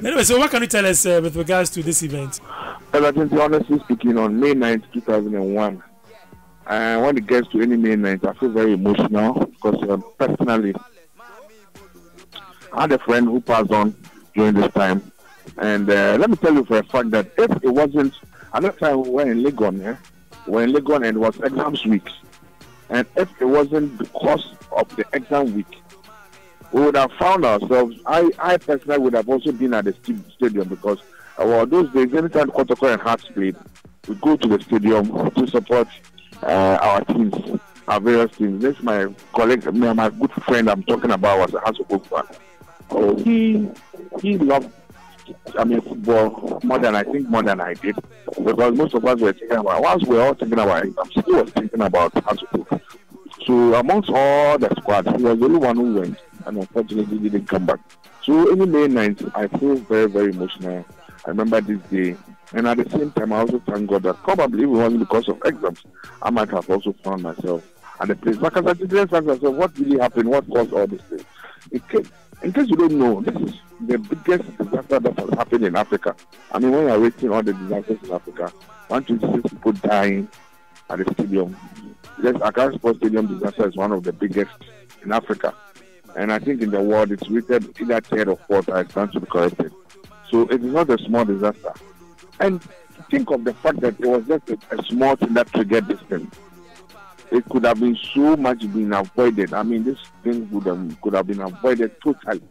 Anyway, so what can you tell us with regards to this event? Well, I think, honestly speaking, on May 9th, 2001, when it gets to any May 9th, I feel very emotional because personally, I had a friend who passed on during this time. And let me tell you for a fact that if it wasn't, at that time we were in Legon, and it was exams week. And if it wasn't because of the exam week, we would have found ourselves, I personally would have also been at the stadium because those days, anytime Kotoko and Hearts played, we go to the stadium to support our teams, our various teams. This my colleague, my good friend I'm talking about was a Hearts of Oak fan. So he loved football more than I did, because most of us were thinking about, whilst we were all thinking about it, I'm still thinking about how to cook. So amongst all the squad, he was the only one who went, and unfortunately he didn't come back. So any May 9th, I feel very, very emotional. I remember this day, and at the same time, I also thank God that probably if it wasn't because of exams, I might have also found myself at the place. Because I didn't ask myself, what really happened? What caused all this thing? In case you don't know, this is the biggest disaster that has happened in Africa. I mean, when you are rating all the disasters in Africa, 126 people dying at the stadium. This Accra Sports Stadium disaster is one of the biggest in Africa. And I think in the world, it's rated either third or fourth, I stand to be corrected. So it is not a small disaster. And think of the fact that it was just a small thing that triggered this thing. It could have been so much been avoided. I mean, this thing could have been avoided totally.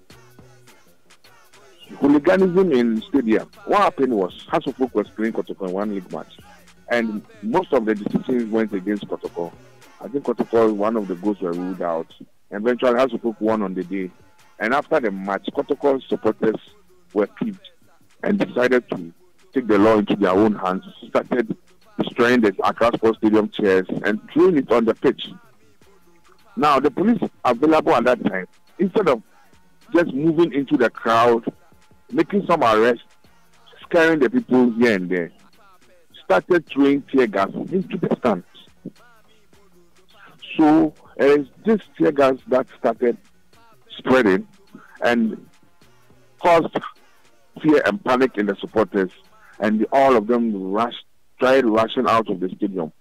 Hooliganism in stadium. What happened was, Hanselfock was playing Kotoko in one league match. And most of the decisions went against Kotoko. I think Kotoko, one of the goals were ruled out. Eventually, Hanselfock won on the day. And after the match, Kotoko's supporters were peeved and decided to take the law into their own hands. Started destroying the Accra Sports Stadium chairs and throwing it on the pitch. Now, the police available at that time, instead of just moving into the crowd, making some arrests, scaring the people here and there, started throwing tear gas into the stands. So, it's this tear gas that started spreading and caused fear and panic in the supporters, and all of them tried rushing out of the stadium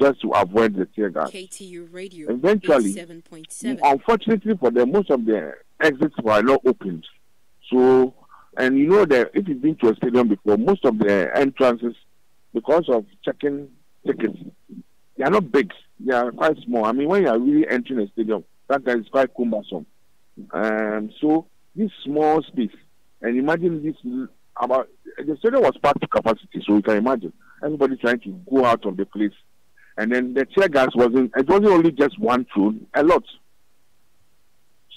just to avoid the tear gas. KTU Radio. Eventually, 7.7. Unfortunately for them, most of the exits were not opened. So, and you know that if you've been to a stadium before, most of the entrances, because of checking tickets, they are not big. They are quite small. I mean, when you are really entering a stadium, that is quite cumbersome. So, this small space, and imagine this, the stadium was packed to capacity, so you can imagine. Everybody trying to go out of the place. And then the tear gas wasn't, it wasn't only just one tool, a lot.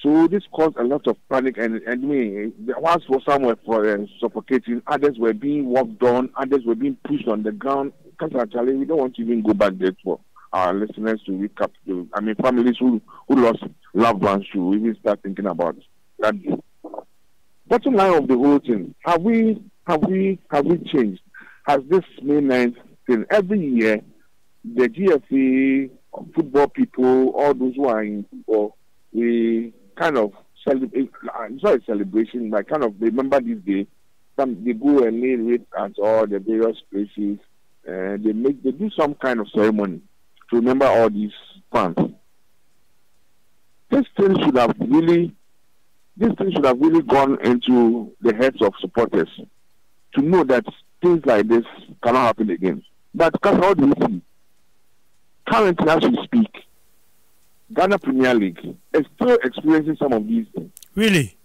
So this caused a lot of panic. And me, the ones were somewhere for suffocating, others were being walked on, others were being pushed on the ground. Because actually, we don't want to even go back there for our listeners to recap. Families who lost loved ones should even start thinking about that. Bottom line of the whole thing, have we changed? Has this May 9th thing, every year, the GFA, football people, all those who are in football, we kind of celebrate, it's not a celebration, but kind of remember this day. They go and lay wait at all the various places, and they do some kind of ceremony to remember all these fans. This thing should have really gone into the heads of supporters to know that things like this cannot happen again. But how do you see? Currently, as we speak, Ghana Premier League is still experiencing some of these things. Really?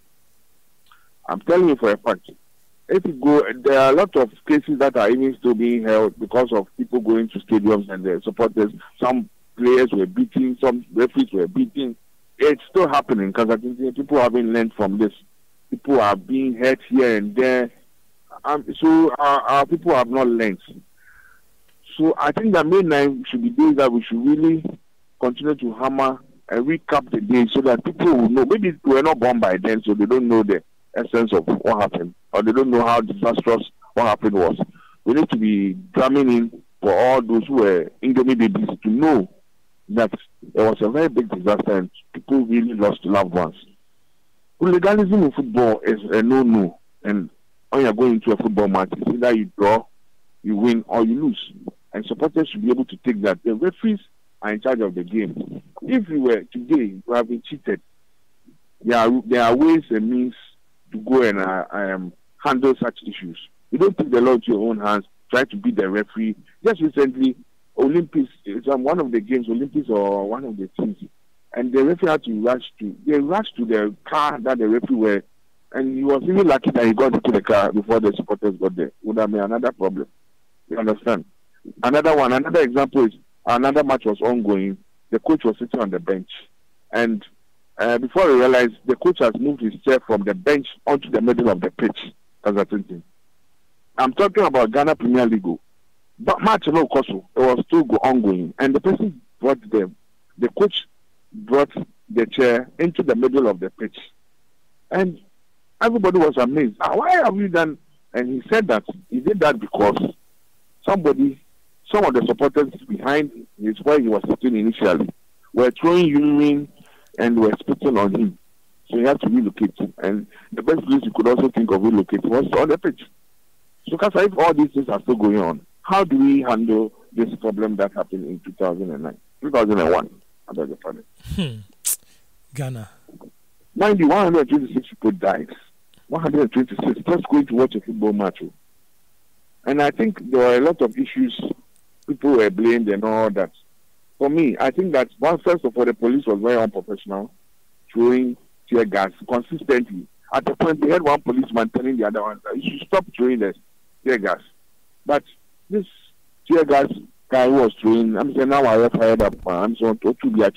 I'm telling you for a fact. If you go, there are a lot of cases that are even still being held because of people going to stadiums and their supporters. Some players were beaten, some referees were beaten. It's still happening because I think people haven't learned from this. People are being hurt here and there. So our people have not learned. So I think that May 9 should be days that we should really continue to hammer and recap the day so that people will know. Maybe they were not born by then, so they don't know the essence of what happened, or they don't know how disastrous what happened was. We need to be drumming in for all those who were Indomie babies to know that it was a very big disaster and people really lost loved ones. Hooliganism in football is a no-no. And when you're going to a football match, it's either you draw, you win, or you lose. And supporters should be able to take that. The referees are in charge of the game. If you were today, you have been cheated. There are ways and means to go and handle such issues. You don't take the law to your own hands. Try to beat the referee. Just recently, Olympics, it's one of the games, Olympics or one of the teams, and the referee had to rush to the car that the referee were, and he was really lucky that he got into the car before the supporters got there. Would have been another problem. You understand? Another example is another match was ongoing. The coach was sitting on the bench, and before I realized, the coach has moved his chair from the bench onto the middle of the pitch. I'm talking about Ghana Premier League. But match no course, it was still ongoing, and the person brought them. The coach brought the chair into the middle of the pitch, and everybody was amazed. Why have you done? And he said that he did that because some of the supporters behind is where he was sitting initially, were throwing urine and were spitting on him. So he had to relocate, and the best place you could also think of relocate was on the pitch. So, because if all these things are still going on, how do we handle this problem that happened in 2001? I beg your pardon. Ghana. Mind you, 126 people died. 126. Just going to watch a football match. And I think there were a lot of issues. People were blamed and all that. For me, I think that first of all, the police was very unprofessional, throwing tear gas consistently. At the point, they had one policeman telling the other one that you should stop throwing the tear gas. But this tear gas guy was doing, I'm saying now I fired up, I'm saying to be at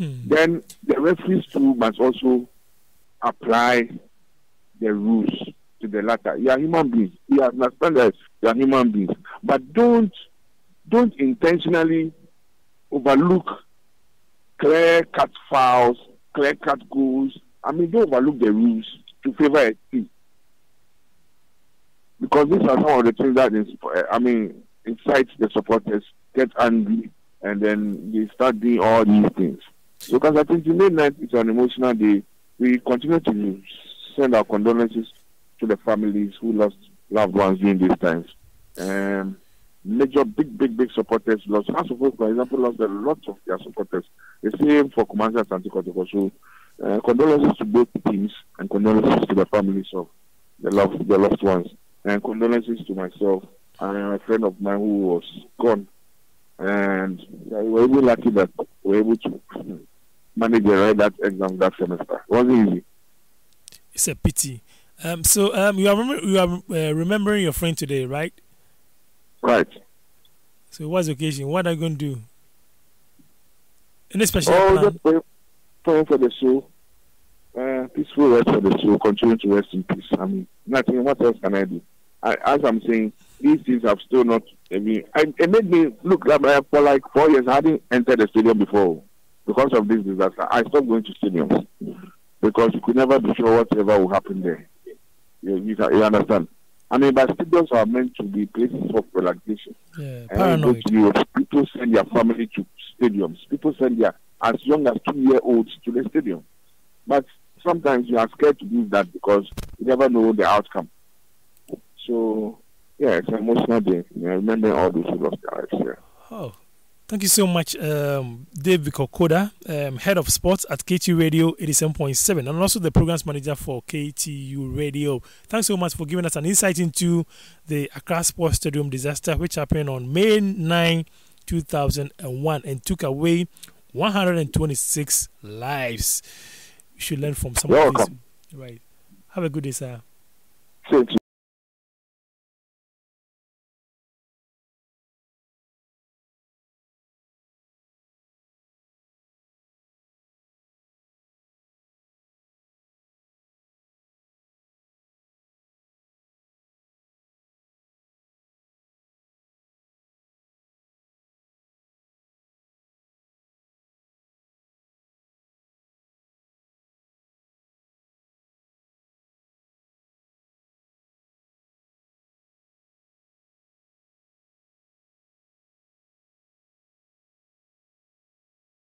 then the referees too must also apply the rules to the latter. You are human beings. You understand that you are human beings. But don't intentionally overlook clear cut fouls, clear cut goals. I mean, don't overlook the rules to favor a team. Because these are some of the things that incites the supporters, get angry, and then they start doing all these things. Because I think July 9th is an emotional day. We continue to send our condolences to the families who lost loved ones during these times. Major big supporters lost. Hearts of Oak, for example, lost a lot of their supporters. The same for Kumasi Asante Kotoko. So condolences to both teams and condolences to the families of the lost ones. And condolences to myself and a friend of mine who was gone. And we were really lucky that we were able to manage to write that exam that semester. It wasn't easy. It's a pity. So you are remembering your friend today, right? Right. So what's the occasion? What are you going to do? Any special plan? Just praying for the soul. Peaceful rest for the soul. Continue to rest in peace. I mean, nothing. What else can I do? As I'm saying, these things have still not. I mean, it made me look for like 4 years. I hadn't entered the stadium before because of this disaster. I stopped going to stadiums because you could never be sure whatever will happen there. You understand? I mean, but stadiums are meant to be places of relaxation. Yeah, paranoid. People send their family to stadiums. People send their as young as 2-year-olds to the stadium, but sometimes you are scared to do that because you never know the outcome. So, yeah, it's an emotional day. I remember all those who lost their lives here. Oh, thank you so much, David Vico Korda, Head of Sports at KTU Radio 87.7, and also the Programs Manager for KTU Radio. Thanks so much for giving us an insight into the Accra Sports Stadium disaster, which happened on May 9, 2001, and took away 126 lives. You should learn from some of these. Right. Have a good day, sir. Thank you.